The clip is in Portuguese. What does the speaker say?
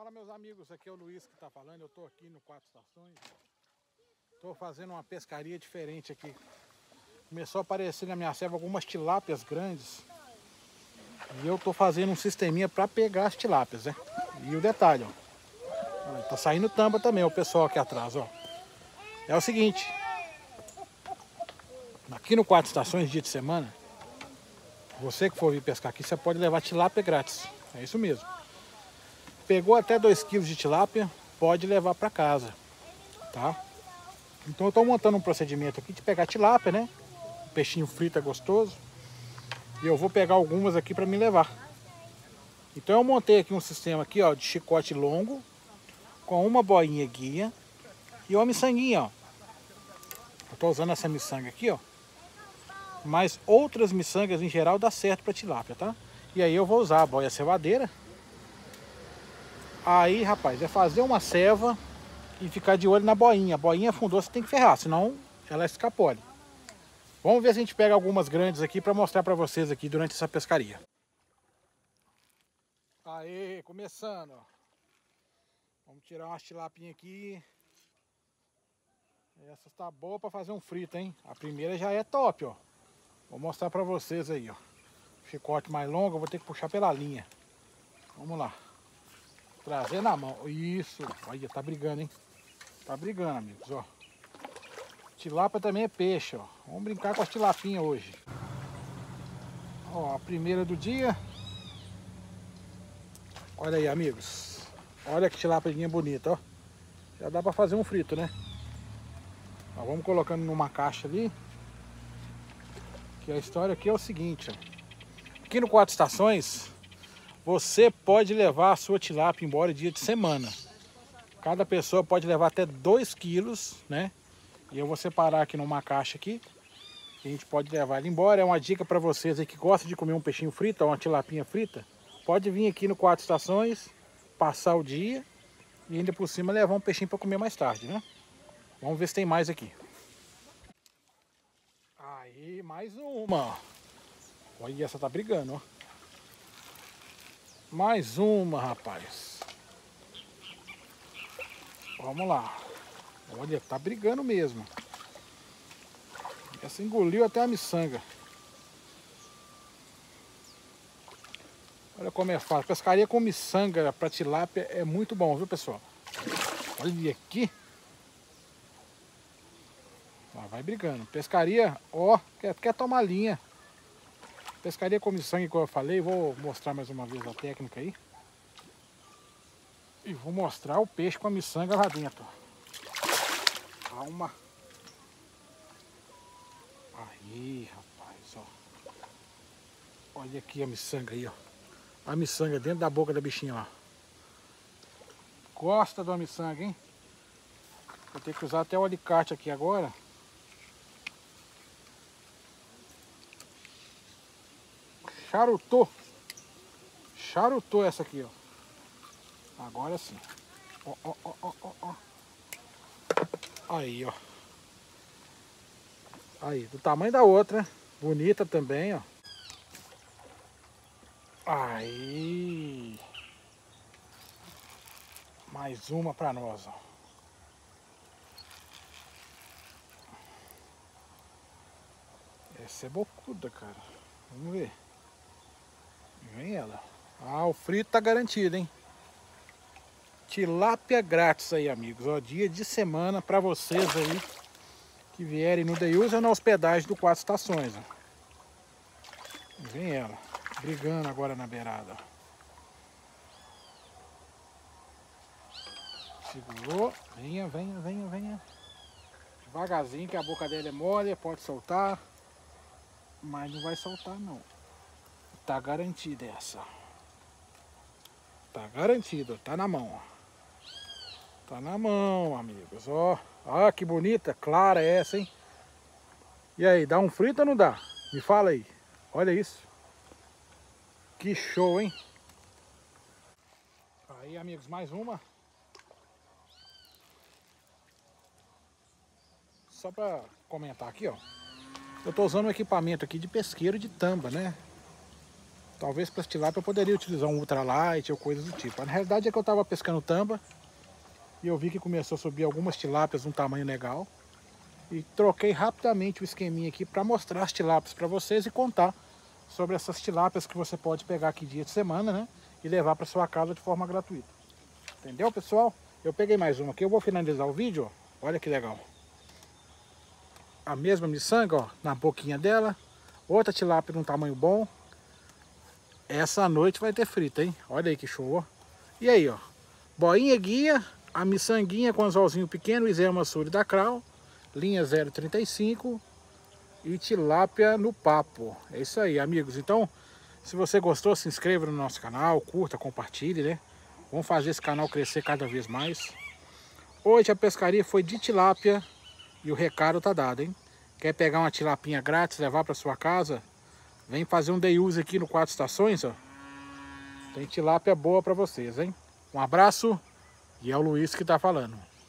Fala, meus amigos, aqui é o Luiz que está falando. Eu estou aqui no Quatro Estações. Estou fazendo uma pescaria diferente aqui. Começou a aparecer na minha serva algumas tilápias grandes. E eu estou fazendo um sisteminha para pegar as tilápias, né? E o detalhe, ó. Tá saindo tamba também, o pessoal aqui atrás, ó. É o seguinte. Aqui no Quatro Estações, dia de semana, você que for vir pescar aqui, você pode levar tilápia grátis. É isso mesmo. Pegou até 2 kg de tilápia, pode levar para casa, tá? Então eu estou montando um procedimento aqui de pegar tilápia, né? O peixinho frito é gostoso. E eu vou pegar algumas aqui para me levar. Então eu montei aqui um sistema aqui, ó, de chicote longo, com uma boinha guia e uma miçanguinha, ó. Eu estou usando essa miçanga aqui, ó. Mas outras miçangas em geral dá certo para tilápia, tá? E aí eu vou usar a boia cevadeira. Aí, rapaz, é fazer uma ceva e ficar de olho na boinha. A boinha afundou, você tem que ferrar, senão ela escapole. Vamos ver se a gente pega algumas grandes aqui para mostrar para vocês aqui durante essa pescaria. Aê, começando. Ó. Vamos tirar umas tilapinhas aqui. Essa tá boa para fazer um frito, hein? A primeira já é top, ó. Vou mostrar para vocês aí, ó. Chicote mais longo, eu vou ter que puxar pela linha. Vamos lá. Trazer na mão. Isso. Olha, tá brigando, hein? Tá brigando, amigos, ó. Tilápia também é peixe, ó. Vamos brincar com as tilapinhas hoje. Ó, a primeira do dia. Olha aí, amigos. Olha que tilápia bonita, ó. Já dá pra fazer um frito, né? Ó, vamos colocando numa caixa ali. Que a história aqui é o seguinte, ó. Aqui no Quatro Estações... Você pode levar a sua tilápia embora dia de semana. Cada pessoa pode levar até 2 quilos, né? E eu vou separar aqui numa caixa aqui. A gente pode levar ele embora. É uma dica para vocês aí que gostam de comer um peixinho frito ou uma tilapinha frita. Pode vir aqui no Quatro Estações, passar o dia e ainda por cima levar um peixinho para comer mais tarde, né? Vamos ver se tem mais aqui. Aí, mais uma. Olha, essa tá brigando, ó. Mais uma, rapaz. Vamos lá. Olha, tá brigando mesmo. Essa engoliu até a miçanga. Olha como é fácil. Pescaria com miçanga pra tilápia é muito bom, viu, pessoal? Olha aqui. Lá vai brigando. Pescaria, ó, quer tomar linha. Pescaria com miçanga, como eu falei, vou mostrar mais uma vez a técnica aí. E vou mostrar o peixe com a miçanga lá dentro. Calma. Aí, rapaz, ó. Olha aqui a miçanga aí, ó. A miçanga dentro da boca da bichinha lá. Gosta de uma miçanga, hein? Vou ter que usar até o alicate aqui agora. Charutou. Charutou essa aqui, ó. Agora sim. Ó, ó, ó, ó, ó. Aí, ó. Aí, do tamanho da outra. Bonita também, ó. Aí. Mais uma pra nós, ó. Essa é bocuda, cara. Vamos ver. Vem ela. Ah, o frito tá garantido, hein? Tilápia grátis aí, amigos. Ó, dia de semana pra vocês aí que vierem no Deiusa ou na hospedagem do Quatro Estações. Ó. Vem ela. Brigando agora na beirada. Segurou. Venha, venha, venha, venha. Devagarzinho que a boca dela é mole, pode soltar. Mas não vai soltar, não. Tá garantida essa. Tá garantido, tá na mão, ó. Tá na mão, amigos, ó. Ah, que bonita, clara essa, hein? E aí, dá um frito ou não dá? Me fala aí. Olha isso. Que show, hein? Aí, amigos, mais uma. Só pra comentar aqui, ó. Eu tô usando um equipamento aqui de pesqueiro de tamba, né? Talvez para as tilápia eu poderia utilizar um ultralight ou coisa do tipo. A realidade é que eu estava pescando tamba e eu vi que começou a subir algumas tilápias de um tamanho legal. E troquei rapidamente o esqueminha aqui para mostrar as tilápias para vocês e contar sobre essas tilápias que você pode pegar aqui dia de semana, né? E levar para sua casa de forma gratuita. Entendeu, pessoal? Eu peguei mais uma aqui, eu vou finalizar o vídeo, ó. Olha que legal. A mesma miçanga, ó, na boquinha dela. Outra tilápia num tamanho bom. Essa noite vai ter frita, hein? Olha aí que show, ó. E aí, ó. Boinha guia, a miçanguinha com anzolzinho pequeno, Isema Suri da Crawl. Linha 0,35 e tilápia no papo. É isso aí, amigos. Então, se você gostou, se inscreva no nosso canal, curta, compartilhe, né? Vamos fazer esse canal crescer cada vez mais. Hoje a pescaria foi de tilápia e o recado tá dado, hein? Quer pegar uma tilapinha grátis, levar para sua casa? Vem fazer um day use aqui no Quatro Estações, ó. Tem tilápia boa para vocês, hein? Um abraço e é o Luiz que tá falando.